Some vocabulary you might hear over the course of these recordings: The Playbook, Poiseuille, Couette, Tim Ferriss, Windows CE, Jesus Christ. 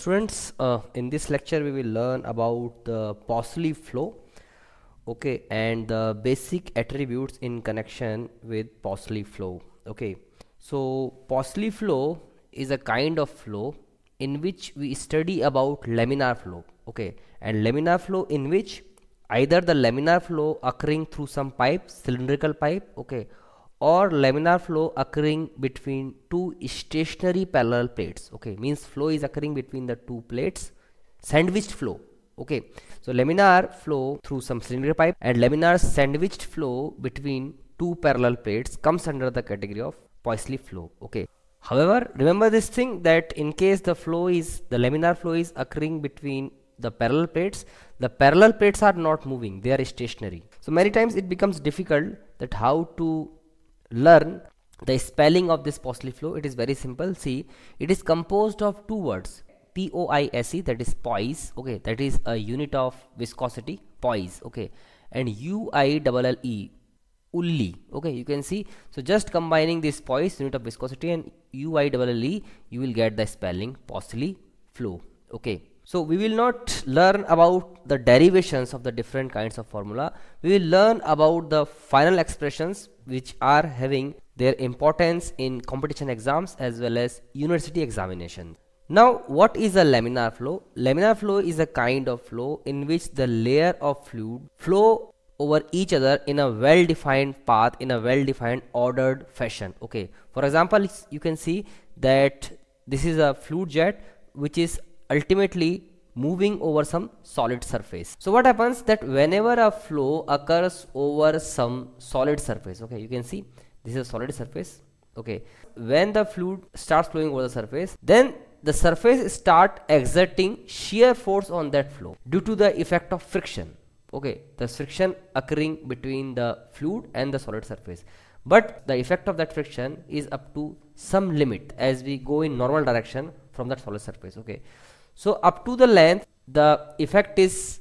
students, in this lecture we will learn about the Pauli flow, okay, and the basic attributes in connection with Pauli flow. Okay, so Pauli flow is a kind of flow in which we study about laminar flow, okay, and laminar flow in which either the laminar flow occurring through some pipe, cylindrical pipe, okay, or laminar flow occurring between two stationary parallel plates, okay, means flow is occurring between the two plates, sandwiched flow, okay. So laminar flow through some cylindrical pipe and laminar sandwiched flow between two parallel plates comes under the category of Pauli flow, okay. However, remember this thing that in case the flow is, the laminar flow is occurring between the parallel plates, the parallel plates are not moving, they are stationary. So many times it becomes difficult that how to learn the spelling of this Pauli flow. It is very simple. See, it is composed of two words, P-O-I-S-E, that is poise, okay, that is a unit of viscosity, poise, okay, and U-I-L-L-E, ulli, okay, you can see. So just combining this poise, unit of viscosity, and U-I-L-L-E, you will get the spelling Pauli flow, okay. So we will not learn about the derivations of the different kinds of formula. We will learn about the final expressions which are having their importance in competition exams as well as university examinations. Now, what is a laminar flow? Laminar flow is a kind of flow in which the layer of fluid flow over each other in a well-defined path, in a well-defined ordered fashion. Okay. For example, you can see that this is a fluid jet which is ultimately moving over some solid surface. So what happens that whenever a flow occurs over some solid surface, okay, you can see this is a solid surface, okay, when the fluid starts flowing over the surface, then the surface starts exerting shear force on that flow due to the effect of friction, okay, the friction occurring between the fluid and the solid surface. But the effect of that friction is up to some limit as we go in normal direction from that solid surface, okay. So up to the length the effect is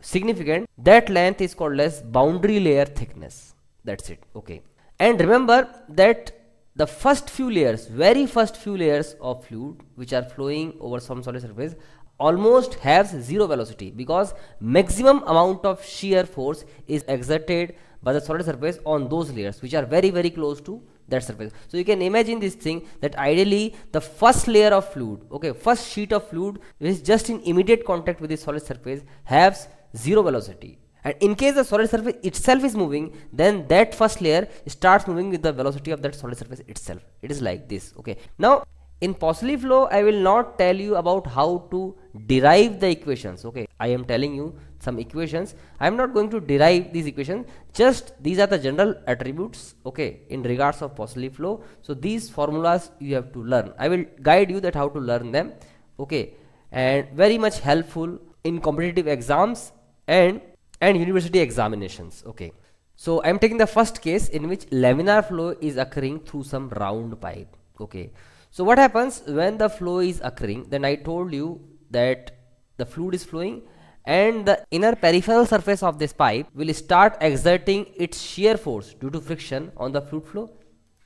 significant, that length is called as boundary layer thickness, that's it, okay. And remember that the first few layers, very first few layers of fluid which are flowing over some solid surface almost has zero velocity because maximum amount of shear force is exerted by the solid surface on those layers which are very, very close to that surface. So you can imagine this thing that ideally the first layer of fluid, okay, first sheet of fluid which is just in immediate contact with the solid surface has zero velocity, and in case the solid surface itself is moving, then that first layer starts moving with the velocity of that solid surface itself. It is like this, okay. Now in Pauli flow I will not tell you about how to derive the equations, okay, I am telling you some equations, I am not going to derive these equations, just these are the general attributes, okay, in regards of Pauli flow. So these formulas you have to learn, I will guide you that how to learn them, okay, and very much helpful in competitive exams and university examinations, okay. So I am taking the first case in which laminar flow is occurring through some round pipe, okay. So what happens when the flow is occurring? Then I told you that the fluid is flowing and the inner peripheral surface of this pipe will start exerting its shear force due to friction on the fluid flow,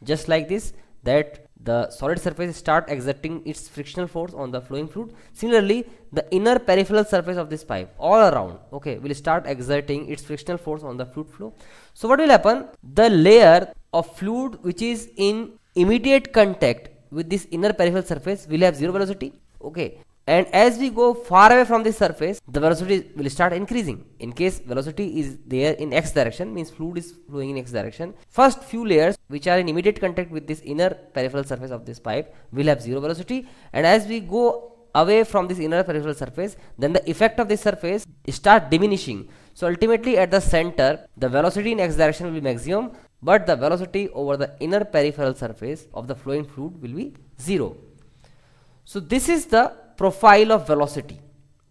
just like this, that the solid surface start exerting its frictional force on the flowing fluid. Similarly, the inner peripheral surface of this pipe all around, okay, will start exerting its frictional force on the fluid flow. So what will happen? The layer of fluid which is in immediate contact with this inner peripheral surface will have zero velocity, okay, and as we go far away from this surface the velocity will start increasing. In case velocity is there in x direction, means fluid is flowing in x direction, first few layers which are in immediate contact with this inner peripheral surface of this pipe will have zero velocity, and as we go away from this inner peripheral surface, then the effect of this surface start diminishing. So ultimately at the center the velocity in x direction will be maximum, but the velocity over the inner peripheral surface of the flowing fluid will be zero. So this is the profile of velocity,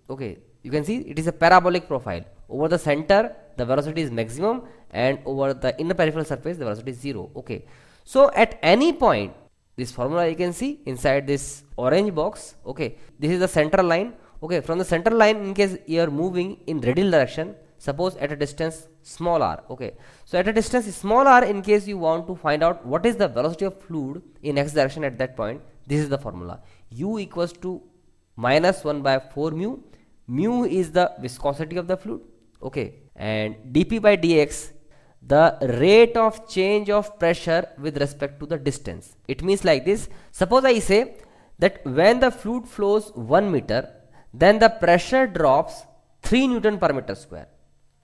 okay, you can see it is a parabolic profile. Over the center the velocity is maximum and over the inner peripheral surface the velocity is zero, okay. So at any point, this formula you can see inside this orange box, okay, this is the center line, okay, from the center line in case you are moving in radial direction, suppose at a distance small r, okay, so at a distance small r in case you want to find out what is the velocity of fluid in x direction at that point, this is the formula, u equals to minus 1 by 4 mu. Mu is the viscosity of the fluid, okay, and dP by dx, the rate of change of pressure with respect to the distance. It means like this. Suppose I say that when the fluid flows 1 meter, then the pressure drops 3 Newton per meter square.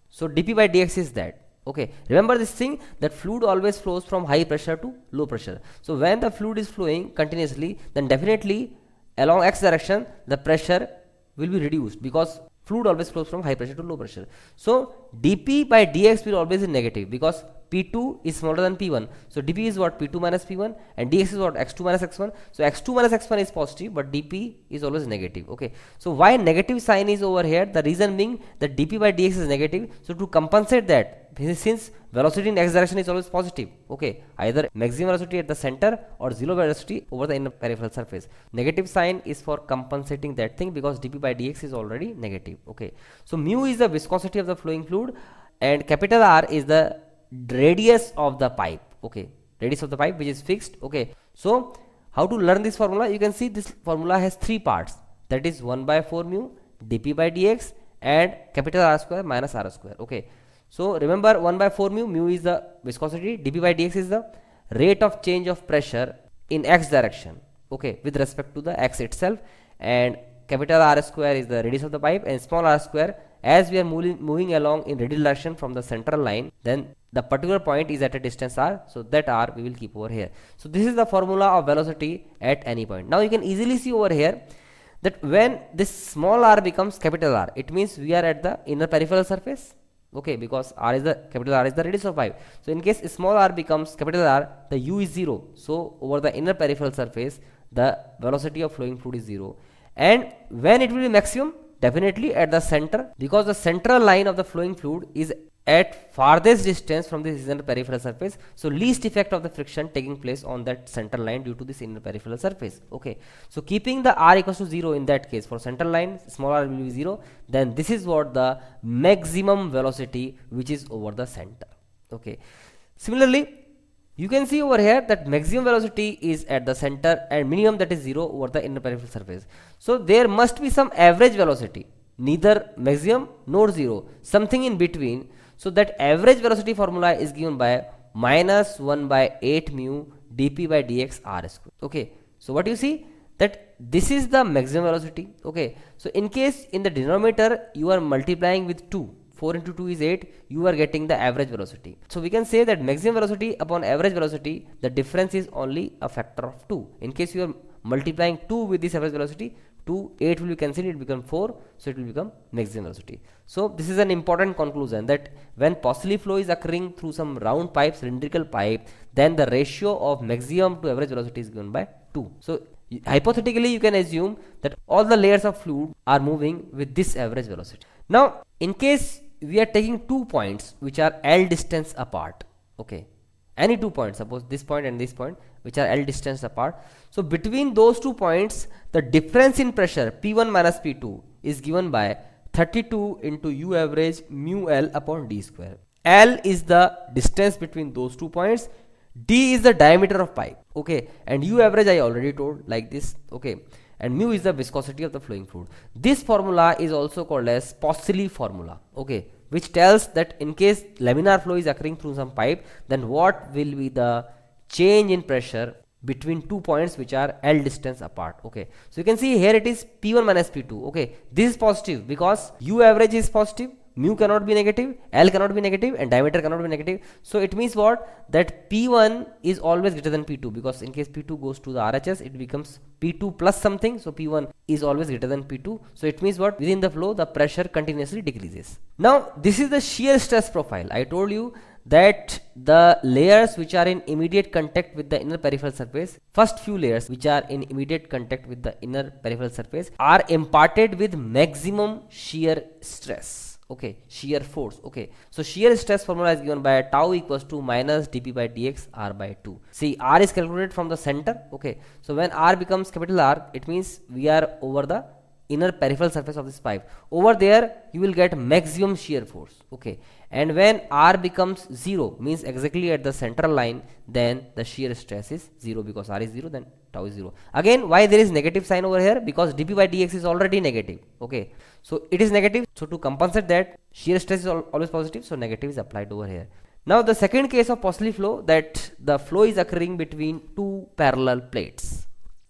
So dP by dx is that. Okay, remember this thing that fluid always flows from high pressure to low pressure. So when the fluid is flowing continuously, then definitely along x direction the pressure will be reduced because fluid always flows from high pressure to low pressure. So dP by dx will always be negative because P2 is smaller than P1. So dP is what? P2 minus P1, and dx is what? X2 minus X1. So X2 minus X1 is positive, but dP is always negative. Okay. So why negative sign is over here? The reason being that dP by dx is negative. So to compensate that, since velocity in x direction is always positive, okay, either maximum velocity at the center or zero velocity over the inner peripheral surface. Negative sign is for compensating that thing because dP by dx is already negative. Okay. So mu is the viscosity of the flowing fluid, and capital R is the radius of the pipe, okay, radius of the pipe which is fixed. Okay, so how to learn this formula? You can see this formula has three parts, that is 1 by 4 mu, dP by dx, and capital R square minus R square. Okay, so remember 1 by 4 mu, mu is the viscosity, dP by dx is the rate of change of pressure in x direction, okay, with respect to the x itself, and capital R square is the radius of the pipe, and small r square, as we are moving along in radial direction from the central line, then the particular point is at a distance r, so that r we will keep over here. So this is the formula of velocity at any point. Now you can easily see over here that when this small r becomes capital R, it means we are at the inner peripheral surface, okay, because r is the capital R is the radius of pipe. So in case small r becomes capital R, the u is 0, so over the inner peripheral surface the velocity of flowing fluid is 0, and when it will be maximum, definitely at the center, because the central line of the flowing fluid is at farthest distance from this inner peripheral surface, so least effect of the friction taking place on that central line due to this inner peripheral surface. Okay, so keeping the r equals to 0 in that case, for central line small r will be 0, then this is what the maximum velocity which is over the center. Okay, similarly you can see over here that maximum velocity is at the center and minimum, that is 0, over the inner peripheral surface. So there must be some average velocity, neither maximum nor 0, something in between. So that average velocity formula is given by minus 1 by 8 mu dP by dx r square. Okay, so what you see that this is the maximum velocity. Okay, so in case in the denominator you are multiplying with 2. 4 into 2 is 8, you are getting the average velocity. So we can say that maximum velocity upon average velocity, the difference is only a factor of 2. In case you are multiplying 2 with this average velocity, 2, 8 will be cancelled, it will become 4, so it will become maximum velocity. So this is an important conclusion that when Poiseuille flow is occurring through some round pipe, cylindrical pipe, then the ratio of maximum to average velocity is given by 2. So hypothetically you can assume that all the layers of fluid are moving with this average velocity. Now in case we are taking 2 points which are L distance apart, okay, any 2 points, suppose this point and this point, which are L distance apart, so between those 2 points the difference in pressure P1 minus P2 is given by 32 into u average mu L upon d square. L is the distance between those 2 points, d is the diameter of pipe, okay, and u average I already told like this, okay, and mu is the viscosity of the flowing fluid. This formula is also called as Poiseuille formula, okay, which tells that in case laminar flow is occurring through some pipe, then what will be the change in pressure between 2 points which are L distance apart. Okay, so you can see here it is P1 minus P2. Okay, this is positive because u average is positive, mu cannot be negative, L cannot be negative, and diameter cannot be negative. So it means what? That P1 is always greater than P2, because in case P2 goes to the RHS, it becomes P2 plus something. So P1 is always greater than P2. So it means what? Within the flow, the pressure continuously decreases. Now, this is the shear stress profile. I told you that the layers which are in immediate contact with the inner peripheral surface, first few layers which are in immediate contact with the inner peripheral surface are imparted with maximum shear stress. Okay, shear force. Okay, so shear stress formula is given by tau equals to minus dP by dx r by 2. See, r is calculated from the center. Okay, so when r becomes capital R, it means we are over the inner peripheral surface of this pipe. Over there you will get maximum shear force, okay? And when R becomes 0, means exactly at the central line, then the shear stress is 0, because R is 0, then tau is 0. Again, why there is negative sign over here? Because dP by dx is already negative, okay? So it is negative, so to compensate that, shear stress is always positive, so negative is applied over here. Now the second case of Poisson flow, that the flow is occurring between two parallel plates.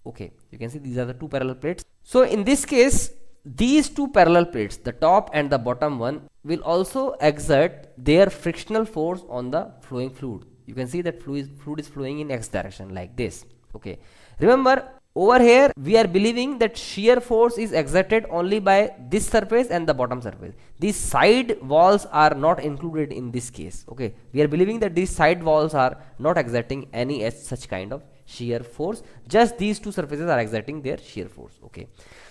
Okay, you can see these are the two parallel plates. So in this case, these two parallel plates, the top and the bottom one, will also exert their frictional force on the flowing fluid. You can see that fluid is flowing in x direction like this. Okay, remember over here we are believing that shear force is exerted only by this surface and the bottom surface. These side walls are not included in this case. Okay, we are believing that these side walls are not exerting any such kind of shear force, just these two surfaces are exerting their shear force. Okay,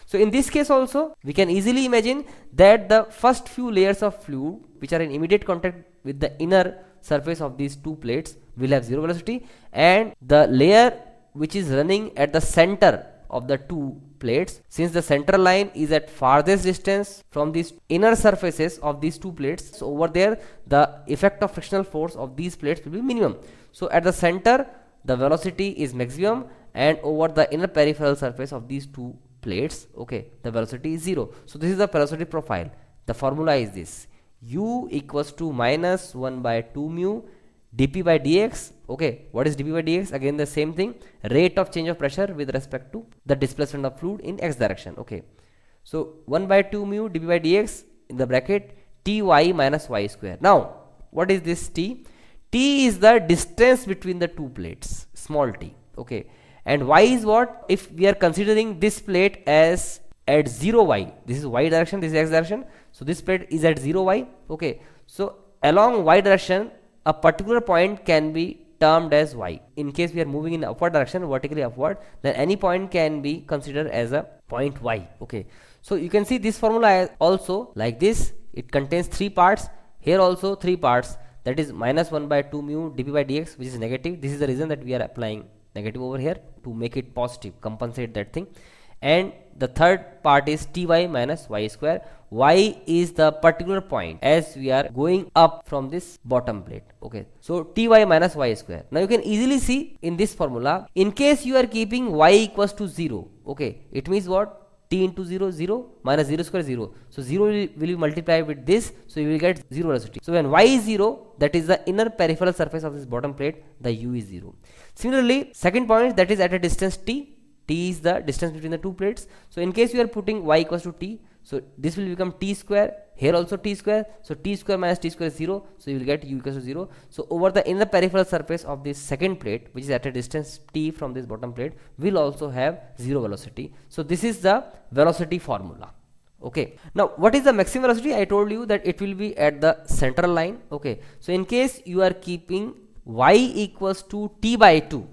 so in this case also we can easily imagine that the first few layers of fluid which are in immediate contact with the inner surface of these two plates will have zero velocity, and the layer which is running at the center of the two plates, since the center line is at farthest distance from these inner surfaces of these two plates, so over there the effect of frictional force of these plates will be minimum. So at the center the velocity is maximum, and over the inner peripheral surface of these two plates, okay, the velocity is 0. So this is the velocity profile. The formula is this: u equals to minus 1 by 2 mu dp by dx. Okay, what is dp by dx? Again the same thing, rate of change of pressure with respect to the displacement of fluid in x direction. Okay, so 1 by 2 mu dp by dx in the bracket ty minus y square. Now what is this t? T is the distance between the two plates, small t, okay, and y is what? If we are considering this plate as at 0 y, this is y direction, this is x direction, so this plate is at 0 y, okay, so along y direction a particular point can be termed as y. In case we are moving in upward direction, vertically upward, then any point can be considered as a point y, okay. So you can see this formula is also like this, it contains three parts, here also three parts, that is minus 1 by 2 mu dp by dx, which is negative. This is the reason that we are applying negative over here to make it positive, compensate that thing. And the third part is ty minus y square. Y is the particular point as we are going up from this bottom plate. Okay, so ty minus y square. Now you can easily see in this formula, in case you are keeping y equals to 0, okay, it means what? T into 0, 0, minus 0 square 0. So 0 will be multiplied with this, so you will get 0 velocity. So when y is 0, that is the inner peripheral surface of this bottom plate, the u is 0. Similarly, second point, that is at a distance t. T is the distance between the two plates. So in case you are putting y equals to t, so this will become t square, here also t square, so t square minus t square is 0, so you will get u equals to 0. So over the inner peripheral surface of this second plate, which is at a distance t from this bottom plate, will also have 0 velocity. So this is the velocity formula. Okay, now what is the maximum velocity? I told you that it will be at the central line. Okay, so in case you are keeping y equals to t by 2,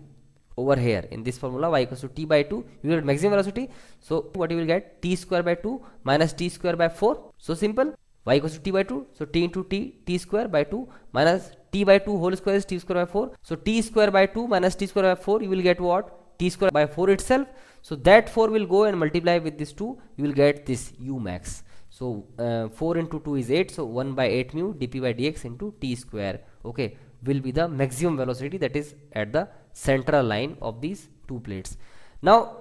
over here in this formula y equals to t by 2, you will get maximum velocity. So what you will get? T square by 2 minus t square by 4. So simple, y equals to t by 2, so t into t, t square by 2 minus t by 2 whole square is t square by 4. So t square by 2 minus t square by 4, you will get what? T square by 4 itself. So that 4 will go and multiply with this 2, you will get this u max. So 4 into 2 is 8, so 1 by 8 mu dp by dx into t square, okay, will be the maximum velocity that is at the central line of these two plates. Now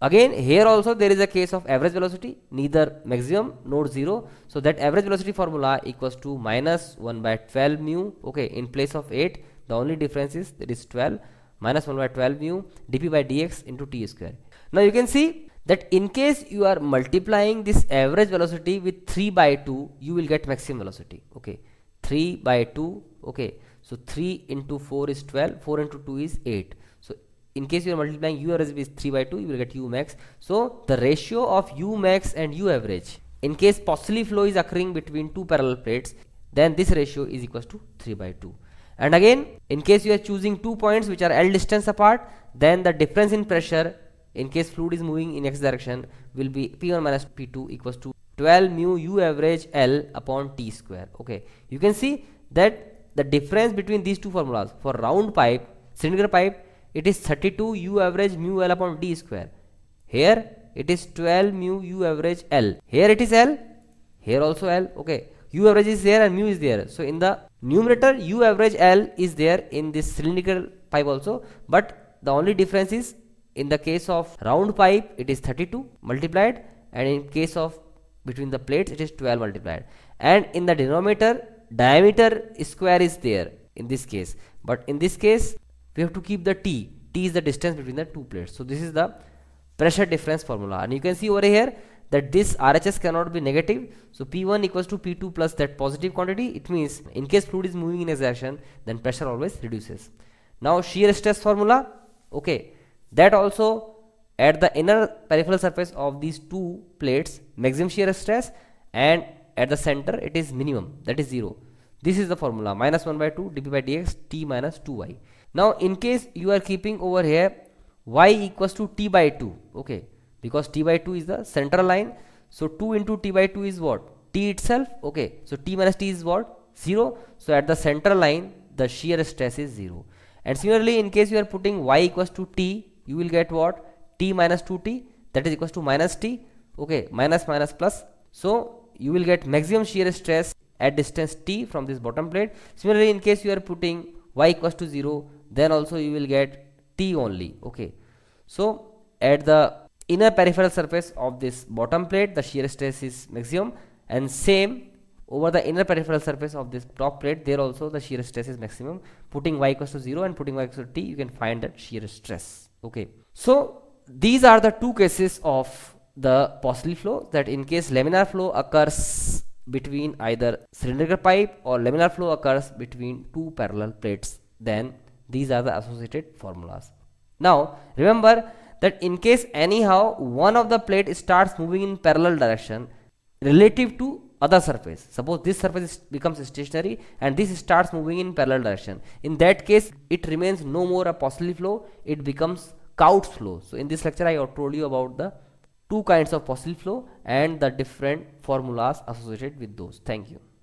again here also there is a case of average velocity, neither maximum nor zero, so that average velocity formula equals to minus 1 by 12 mu, okay, in place of 8 the only difference is there is 12, minus 1 by 12 mu dp by dx into t square. Now you can see that in case you are multiplying this average velocity with 3 by 2, you will get maximum velocity, okay, 3 by 2, okay. So 3 into 4 is 12, 4 into 2 is 8. So in case you are multiplying u average with 3 by 2, you will get u max. So the ratio of u max and u average, in case Poisson flow is occurring between two parallel plates, then this ratio is equals to 3 by 2. And again, in case you are choosing two points which are L distance apart, then the difference in pressure, in case fluid is moving in x direction, will be P1 minus P2 equals to 12 mu u average L upon t square. Okay, you can see that the difference between these two formulas for round pipe, cylinder pipe, it is 32 u average mu l upon d square. Here it is 12 mu u average L. Here it is L, here also L. Okay, u average is there and mu is there. So in the numerator, u average L is there in this cylindrical pipe also, but the only difference is in the case of round pipe it is 32 multiplied, and in case of between the plates it is 12 multiplied, and in the denominator diameter square is there in this case, but in this case we have to keep the t is the distance between the two plates. So this is the pressure difference formula, and you can see over here that this RHS cannot be negative, so P1 equals to P2 plus that positive quantity. It means in case fluid is moving in a direction, then pressure always reduces. Now shear stress formula, okay, that also at the inner peripheral surface of these two plates maximum shear stress, and at the center it is minimum, that is 0. This is the formula, minus 1 by 2 dp by dx t minus 2y. Now in case you are keeping over here y equals to t by 2, okay, because t by 2 is the central line, so 2 into t by 2 is what? T itself, okay, so t minus t is what? 0, so at the central line the shear stress is 0. And similarly in case you are putting y equals to t, you will get what? T minus 2t, that is equals to minus t, okay, minus minus plus, so you will get maximum shear stress at distance t from this bottom plate. Similarly in case you are putting y equals to 0, then also you will get t only, okay. So at the inner peripheral surface of this bottom plate the shear stress is maximum, and same over the inner peripheral surface of this top plate, there also the shear stress is maximum. Putting y equals to 0 and putting y equals to t, you can find that shear stress, okay. So these are the two cases of the Poisson flow, that in case laminar flow occurs between either cylindrical pipe or laminar flow occurs between two parallel plates, then these are the associated formulas. Now remember that in case anyhow one of the plate starts moving in parallel direction relative to other surface, suppose this surface becomes stationary and this starts moving in parallel direction, in that case it remains no more a Poisson flow, it becomes Couette flow. So in this lecture I told you about the two kinds of Poisson flow and the different formulas associated with those. Thank you.